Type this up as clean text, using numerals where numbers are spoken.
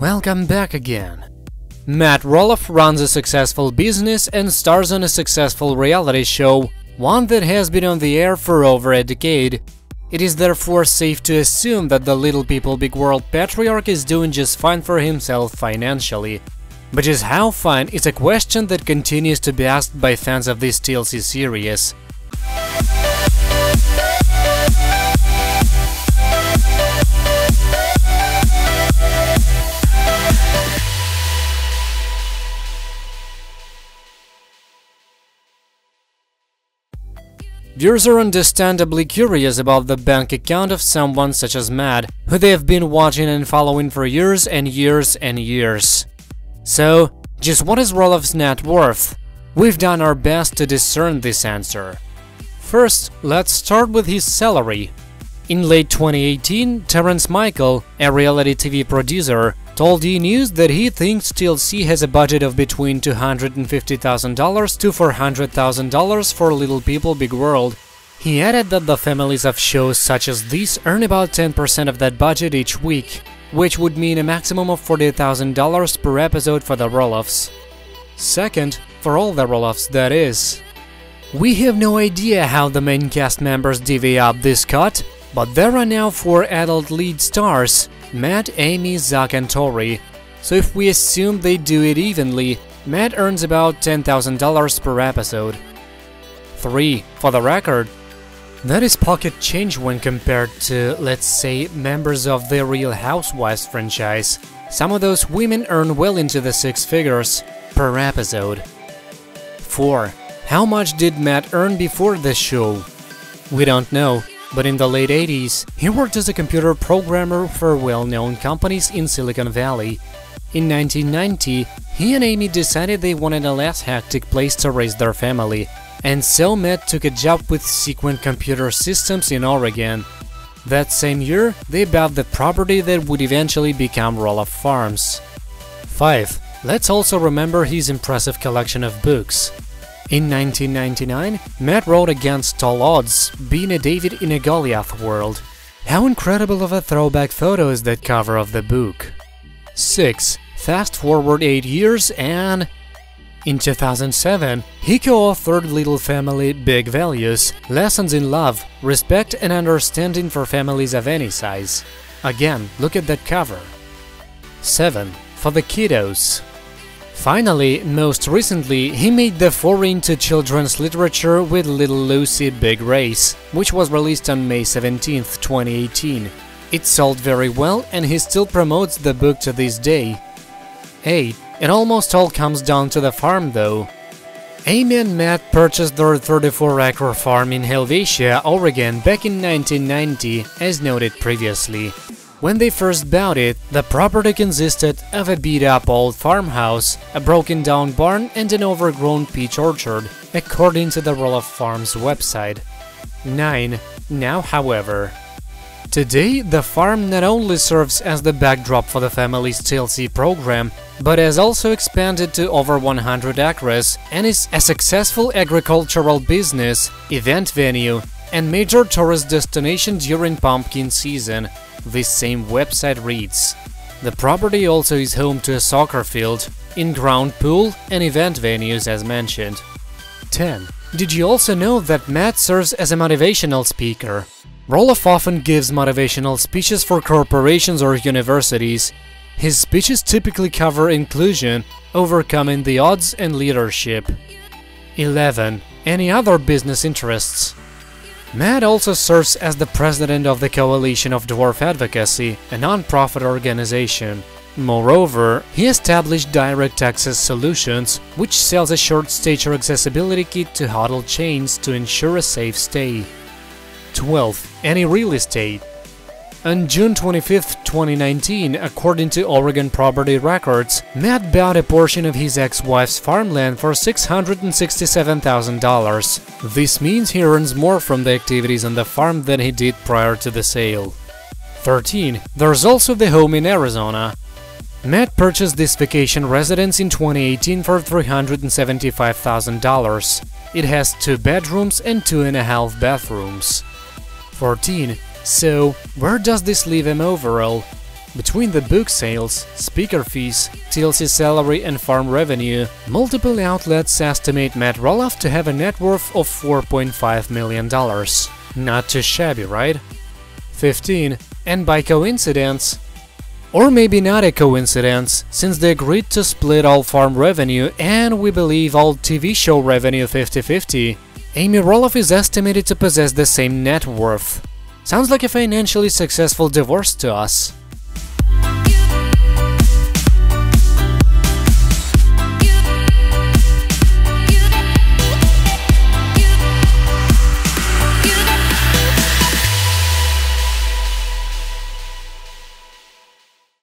Welcome back again. Matt Roloff runs a successful business and stars on a successful reality show, one that has been on the air for over a decade. It is therefore safe to assume that the Little People Big World patriarch is doing just fine for himself financially. But just how fine is a question that continues to be asked by fans of this TLC series. Viewers are understandably curious about the bank account of someone such as Matt, who they have been watching and following for years and years and years. So, just what is Roloff's net worth? We've done our best to discern this answer. First, let's start with his salary. In late 2018, Terence Michael, a reality TV producer, told E! News that he thinks TLC has a budget of between $250,000 to $400,000 for Little People Big World. He added that the families of shows such as these earn about 10% of that budget each week, which would mean a maximum of $40,000 per episode for the Roloffs. Second, for all the Roloffs, that is. We have no idea how the main cast members divvy up this cut, but there are now 4 adult lead stars: Matt, Amy, Zach and Tori. So if we assume they do it evenly, Matt earns about $10,000 per episode. 3. For the record. That is pocket change when compared to, let's say, members of the Real Housewives franchise. Some of those women earn well into the 6 figures per episode. 4. How much did Matt earn before the show? We don't know. But in the late 80s, he worked as a computer programmer for well-known companies in Silicon Valley. In 1990, he and Amy decided they wanted a less hectic place to raise their family, and so Matt took a job with Sequent Computer Systems in Oregon. That same year, they bought the property that would eventually become Roloff Farms. 5. Let's also remember his impressive collection of books. In 1999, Matt wrote Against Tall Odds: Being a David in a Goliath World. How incredible of a throwback photo is that cover of the book. 6. Fast forward 8 years and… in 2007, he co-authored Little Family Big Values: Lessons in Love, Respect and Understanding for Families of Any Size. Again, look at that cover. 7. For the kiddos. Finally, most recently, he made the foray into children's literature with Little Lucy Big Race, which was released on May 17, 2018. It sold very well, and he still promotes the book to this day. 8. It almost all comes down to the farm, though. Amy and Matt purchased their 34-acre farm in Helvetia, Oregon, back in 1990, as noted previously. When they first bought it, the property consisted of a beat-up old farmhouse, a broken-down barn and an overgrown peach orchard, according to the Roloff Farms website. 9. Now, however. Today, the farm not only serves as the backdrop for the family's TLC program, but has also expanded to over 100 acres and is a successful agricultural business, event venue, and major tourist destination during pumpkin season. This same website reads, the property also is home to a soccer field, in-ground pool and event venues as mentioned. 10. Did you also know that Matt serves as a motivational speaker? Roloff often gives motivational speeches for corporations or universities. His speeches typically cover inclusion, overcoming the odds and leadership. 11. Any other business interests? Matt also serves as the president of the Coalition of Dwarf Advocacy, a non-profit organization. Moreover, he established Direct Access Solutions, which sells a short-stature accessibility kit to hotel chains to ensure a safe stay. 12. Any real estate? On June 25, 2019, according to Oregon property records, Matt bought a portion of his ex-wife's farmland for $667,000. This means he earns more from the activities on the farm than he did prior to the sale. 13. There's also the home in Arizona. Matt purchased this vacation residence in 2018 for $375,000. It has 2 bedrooms and 2.5 bathrooms. 14. So, where does this leave him overall? Between the book sales, speaker fees, TLC salary and farm revenue, multiple outlets estimate Matt Roloff to have a net worth of $4.5 million. Not too shabby, right? 15. And by coincidence, or maybe not a coincidence, since they agreed to split all farm revenue and, we believe, all TV show revenue 50-50, Amy Roloff is estimated to possess the same net worth. Sounds like a financially successful divorce to us.